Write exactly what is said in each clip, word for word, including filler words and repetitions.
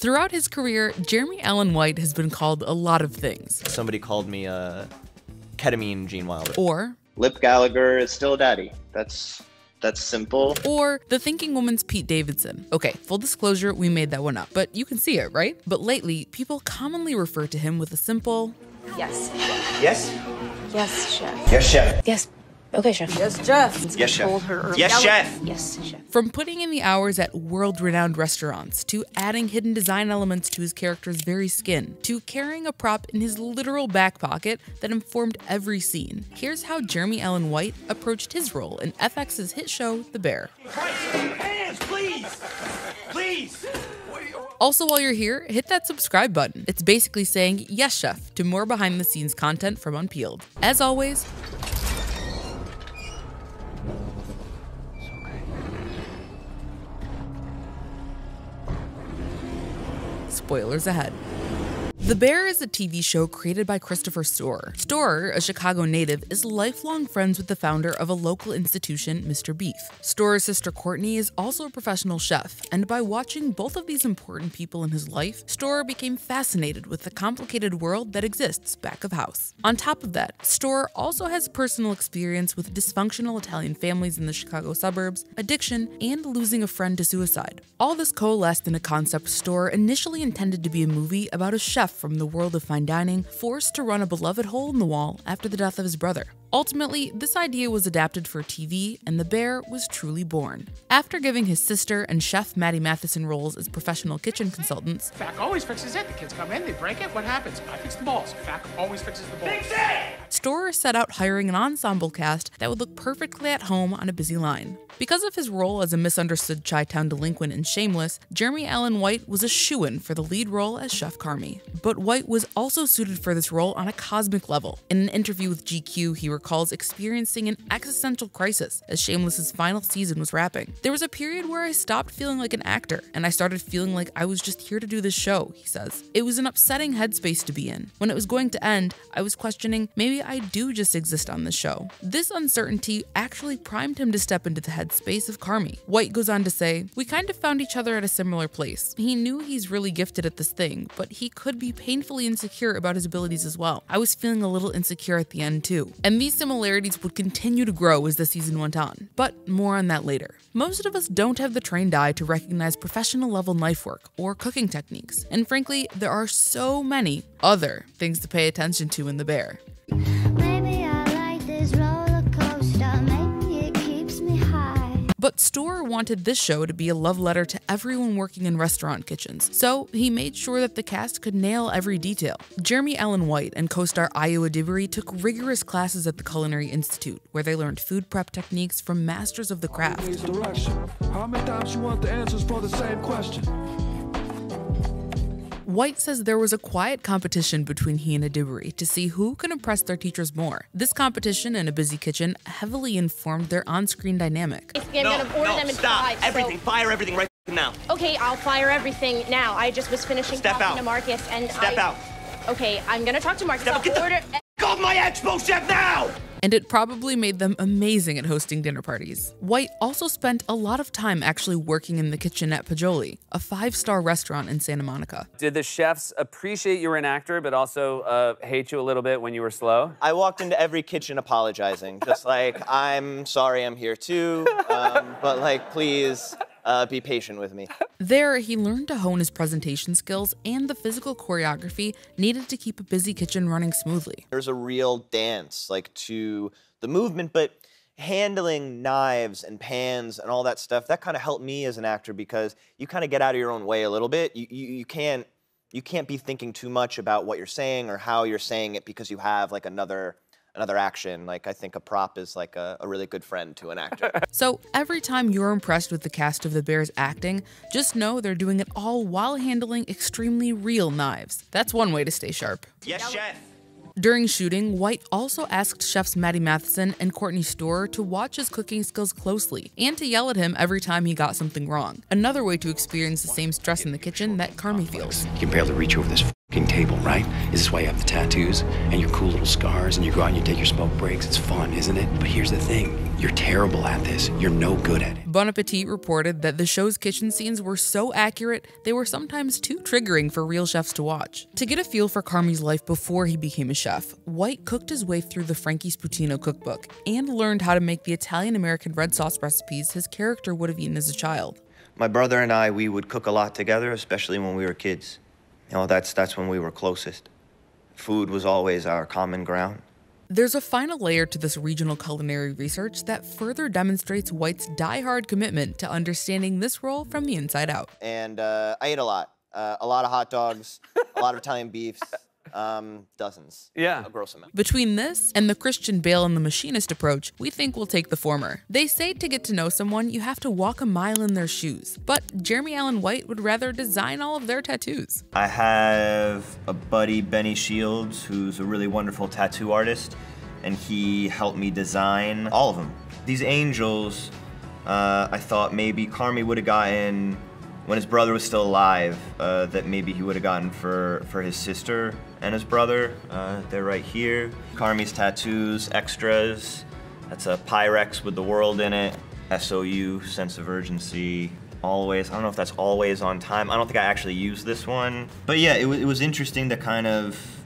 Throughout his career, Jeremy Allen White has been called a lot of things. Somebody called me a ketamine Gene Wilder. Or Lip Gallagher is still daddy. That's that's simple. Or the thinking woman's Pete Davidson. Okay, full disclosure, we made that one up, but you can see it, right? But lately, people commonly refer to him with a simple yes. Yes? Yes, chef. Yes, chef. Yes. Okay, chef. Yes, chef. Yes, chef. Her yes, chef. Yes, chef. From putting in the hours at world-renowned restaurants, to adding hidden design elements to his character's very skin, to carrying a prop in his literal back pocket that informed every scene. Here's how Jeremy Allen White approached his role in F X's hit show, The Bear. Hands, please! Please! Also, while you're here, hit that subscribe button. It's basically saying, yes, chef, to more behind-the-scenes content from Unpeeled. As always, spoilers ahead. The Bear is a T V show created by Christopher Storer. Storer, a Chicago native, is lifelong friends with the founder of a local institution, Mister Beef. Storer's sister Courtney is also a professional chef, and by watching both of these important people in his life, Storer became fascinated with the complicated world that exists back of house. On top of that, Storer also has personal experience with dysfunctional Italian families in the Chicago suburbs, addiction, and losing a friend to suicide. All this coalesced in a concept Storer initially intended to be a movie about a chef from the world of fine dining, forced to run a beloved hole in the wall after the death of his brother. Ultimately, this idea was adapted for T V, and The Bear was truly born. After giving his sister and chef Matty Matheson roles as professional kitchen consultants, F A C always fixes it. The kids come in, they break it. What happens? I fix the balls. F A C always fixes the balls. Fix it! Storer set out hiring an ensemble cast that would look perfectly at home on a busy line. Because of his role as a misunderstood Chi-Town delinquent in Shameless, Jeremy Allen White was a shoo-in for the lead role as Chef Carmi. But White was also suited for this role on a cosmic level. In an interview with G Q, he recalls experiencing an existential crisis as Shameless's final season was wrapping. There was a period where I stopped feeling like an actor, and I started feeling like I was just here to do this show, he says. It was an upsetting headspace to be in. When it was going to end, I was questioning, maybe I do just exist on this show. This uncertainty actually primed him to step into the headspace of Carmi. White goes on to say, we kind of found each other at a similar place. He knew he's really gifted at this thing, but he could be painfully insecure about his abilities as well. I was feeling a little insecure at the end too. And these similarities would continue to grow as the season went on, but more on that later. Most of us don't have the trained eye to recognize professional level knife work or cooking techniques, and frankly, there are so many other things to pay attention to in The Bear. Maybe I like this roller coaster, maybe it keeps me high. But Storer wanted this show to be a love letter to everyone working in restaurant kitchens, so he made sure that the cast could nail every detail. Jeremy Allen White and co-star Ayo Adebayo took rigorous classes at the Culinary Institute, where they learned food prep techniques from masters of the craft. How many times you want the answers for the same question? White says there was a quiet competition between he and Adebayo to see who can impress their teachers more. This competition in a busy kitchen heavily informed their on-screen dynamic. Basically, I'm no, gonna order no, them in stop. Five, everything, so. Fire everything right now. Okay, I'll fire everything now. I just was finishing Step talking out. to Marcus and Step I... out. Okay, I'm gonna talk to Marcus. Step I'll get order... the f*** off my expo chef now! And it probably made them amazing at hosting dinner parties. White also spent a lot of time actually working in the kitchen at Pajoli, a five-star restaurant in Santa Monica. Did the chefs appreciate you were an actor, but also uh, hate you a little bit when you were slow? I walked into every kitchen apologizing, just like, I'm sorry I'm here too, um, but like, please. Uh, be patient with me. There, he learned to hone his presentation skills and the physical choreography needed to keep a busy kitchen running smoothly. There's a real dance, like, to the movement, but handling knives and pans and all that stuff, that kind of helped me as an actor because you kind of get out of your own way a little bit. You, you, you can't you can't be thinking too much about what you're saying or how you're saying it because you have, like, another... another action. Like, I think a prop is like a, a really good friend to an actor. So every time you're impressed with the cast of The Bear's acting, just know they're doing it all while handling extremely real knives. That's one way to stay sharp. Yes, chef. During shooting, White also asked chefs Matty Matheson and Courtney Storer to watch his cooking skills closely and to yell at him every time he got something wrong. Another way to experience the same stress in the kitchen that Carmi feels. You can barely reach over this f***ing table. table, right? Is this why you have the tattoos and your cool little scars and you go out and you take your smoke breaks? It's fun, isn't it? But here's the thing. You're terrible at this. You're no good at it. Bon Appetit reported that the show's kitchen scenes were so accurate, they were sometimes too triggering for real chefs to watch. To get a feel for Carmi's life before he became a chef, White cooked his way through the Frankie Sputino cookbook and learned how to make the Italian-American red sauce recipes his character would have eaten as a child. My brother and I, we would cook a lot together, especially when we were kids. You know, that's, that's when we were closest. Food was always our common ground. There's a final layer to this regional culinary research that further demonstrates White's diehard commitment to understanding this role from the inside out. And uh, I ate a lot. Uh, a lot of hot dogs, a lot of Italian beefs, um, dozens. Yeah. A gross amount. Between this and the Christian Bale and The Machinist approach, we think we'll take the former. They say to get to know someone, you have to walk a mile in their shoes. But Jeremy Allen White would rather design all of their tattoos. I have a buddy, Benny Shields, who's a really wonderful tattoo artist, and he helped me design all of them. These angels, uh, I thought maybe Carmi would have gotten, when his brother was still alive, uh, that maybe he would have gotten for, for his sister and his brother. Uh, they're right here. Carmi's tattoos, extras. That's a Pyrex with the world in it. S O U, sense of urgency. Always, I don't know if that's always on time. I don't think I actually used this one. But yeah, it, it was interesting to kind of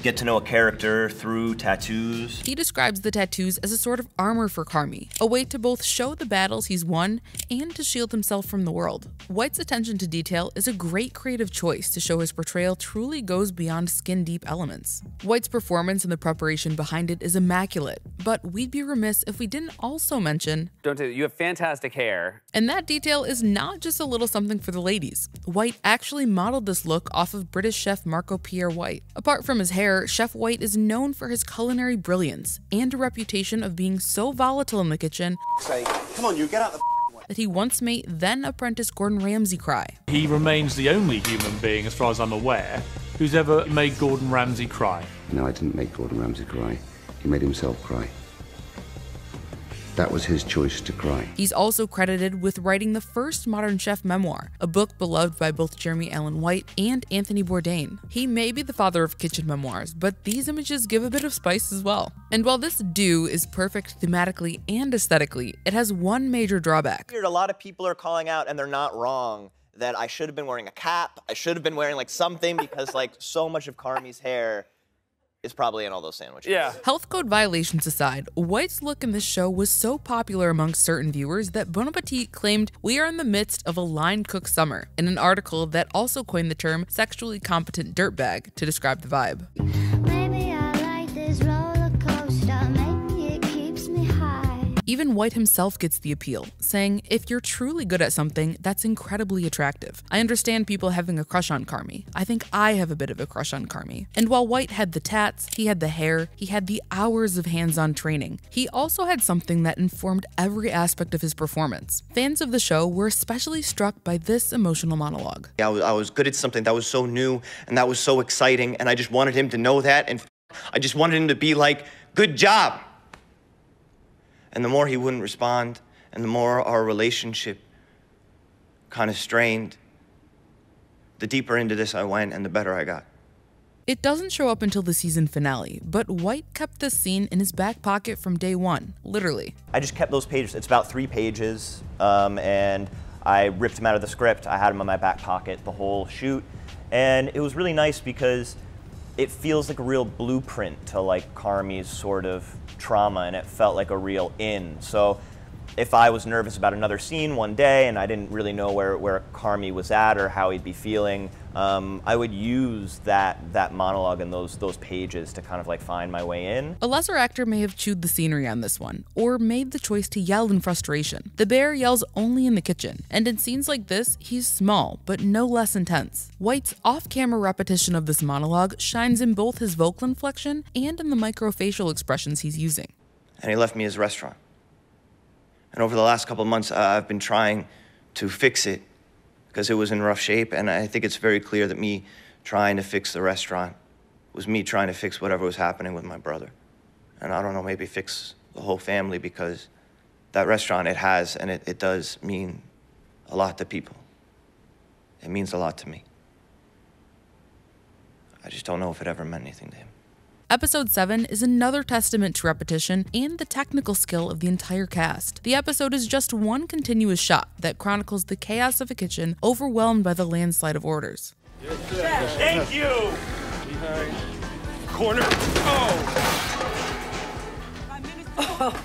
get to know a character through tattoos. He describes the tattoos as a sort of armor for Carmi, a way to both show the battles he's won and to shield himself from the world. White's attention to detail is a great creative choice to show his portrayal truly goes beyond skin-deep elements. White's performance and the preparation behind it is immaculate, but we'd be remiss if we didn't also mention, don't do that, you have fantastic hair. And that detail is not just a little something for the ladies. White actually modeled this look off of British chef Marco Pierre White. Apart from his hair, Chef White is known for his culinary brilliance and a reputation of being so volatile in the kitchen Say, come on, you get out the way. That he once made then-apprentice Gordon Ramsay cry. He remains the only human being, as far as I'm aware, who's ever made Gordon Ramsay cry. No, I didn't make Gordon Ramsay cry. He made himself cry. That was his choice to cry. He's also credited with writing the first modern chef memoir, a book beloved by both Jeremy Allen White and Anthony Bourdain. He may be the father of kitchen memoirs, but these images give a bit of spice as well. And while this do is perfect thematically and aesthetically, it has one major drawback. A lot of people are calling out, and they're not wrong, that I should have been wearing a cap, I should have been wearing like something, because like so much of Carmi's hair is probably in all those sandwiches. Yeah. Health code violations aside, White's look in this show was so popular among certain viewers that Bon Appetit claimed we are in the midst of a line cook summer in an article that also coined the term sexually competent dirtbag to describe the vibe. Maybe I like this roller coaster, maybe it keeps me high. Even White himself gets the appeal, saying, if you're truly good at something, that's incredibly attractive. I understand people having a crush on Carmi. I think I have a bit of a crush on Carmi. And while White had the tats, he had the hair, he had the hours of hands-on training. He also had something that informed every aspect of his performance. Fans of the show were especially struck by this emotional monologue. Yeah, I was, I was good at something that was so new and that was so exciting, and I just wanted him to know that, and I just wanted him to be like, good job. And the more he wouldn't respond, and the more our relationship kind of strained, the deeper into this I went and the better I got. It doesn't show up until the season finale, but White kept this scene in his back pocket from day one, literally. I just kept those pages. It's about three pages, um, and I ripped them out of the script. I had them in my back pocket the whole shoot, and it was really nice because it feels like a real blueprint to like Carmi's sort of trauma, and it felt like a real in. So if I was nervous about another scene one day and I didn't really know where, where Carmi was at or how he'd be feeling, um, I would use that that monologue and those those pages to kind of like find my way in. A lesser actor may have chewed the scenery on this one, or made the choice to yell in frustration. The Bear yells only in the kitchen, and in scenes like this, he's small, but no less intense. White's off-camera repetition of this monologue shines in both his vocal inflection and in the microfacial expressions he's using. And he left me his restaurant. And over the last couple of months, uh, I've been trying to fix it because it was in rough shape. And I think it's very clear that me trying to fix the restaurant was me trying to fix whatever was happening with my brother. And I don't know, maybe fix the whole family, because that restaurant, it has, and it, it does mean a lot to people. It means a lot to me. I just don't know if it ever meant anything to him. Episode seven is another testament to repetition and the technical skill of the entire cast. The episode is just one continuous shot that chronicles the chaos of a kitchen overwhelmed by the landslide of orders. Yes, yes. Thank you! Behind. Corner. Oh. Oh!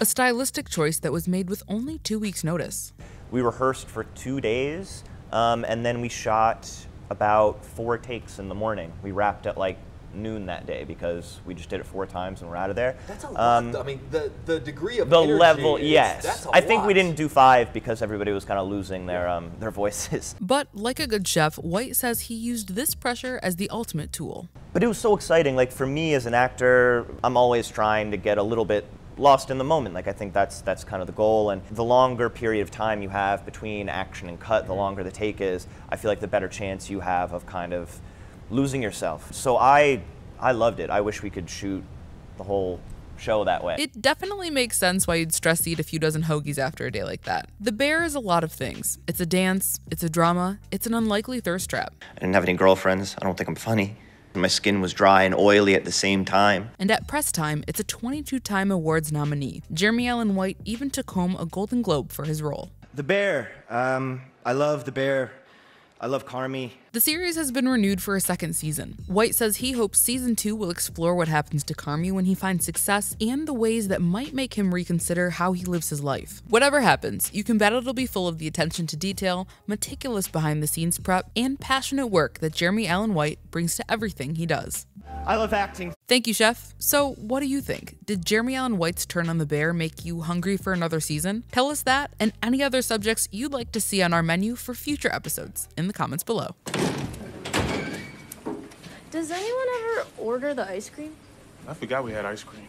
A stylistic choice that was made with only two weeks' notice. We rehearsed for two days, um, and then we shot about four takes in the morning. We wrapped at like noon that day because we just did it four times and we're out of there. That's a lot. Um, I mean, the, the degree of the energy level, is, yes. That's a I lot. think we didn't do five because everybody was kind of losing their um, their voices. But like a good chef, White says he used this pressure as the ultimate tool. But it was so exciting. Like for me as an actor, I'm always trying to get a little bit lost in the moment. Like I think that's that's kind of the goal. And the longer period of time you have between action and cut, the longer the take is. I feel like the better chance you have of kind of losing yourself. So I I loved it. I wish we could shoot the whole show that way. It definitely makes sense why you'd stress eat a few dozen hoagies after a day like that. The Bear is a lot of things. It's a dance, it's a drama, it's an unlikely thirst trap. I didn't have any girlfriends. I don't think I'm funny. My skin was dry and oily at the same time. And at press time, it's a twenty-two time awards nominee. Jeremy Allen White even took home a Golden Globe for his role. The Bear. Um, I love The Bear. I love Carmi. The series has been renewed for a second season. White says he hopes season two will explore what happens to Carmi when he finds success and the ways that might make him reconsider how he lives his life. Whatever happens, you can bet it'll be full of the attention to detail, meticulous behind-the-scenes prep, and passionate work that Jeremy Allen White brings to everything he does. I love acting. Thank you, Chef. So what do you think? Did Jeremy Allen White's turn on The Bear make you hungry for another season? Tell us that and any other subjects you'd like to see on our menu for future episodes in the comments below. Does anyone ever order the ice cream? I forgot we had ice cream.